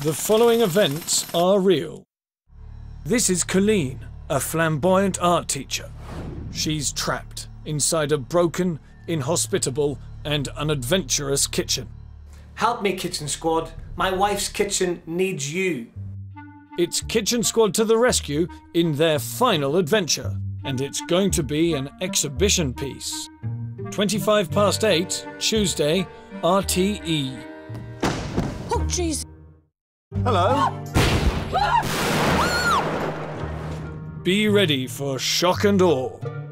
The following events are real. This is Colleen, a flamboyant art teacher. She's trapped inside a broken, inhospitable, and unadventurous kitchen. Help me, Kitchen Squad. My wife's kitchen needs you. It's Kitchen Squad to the rescue in their final adventure, and it's going to be an exhibition piece. 8:25, Tuesday, RTE. Oh, jeez. Hello? Be ready for shock and awe.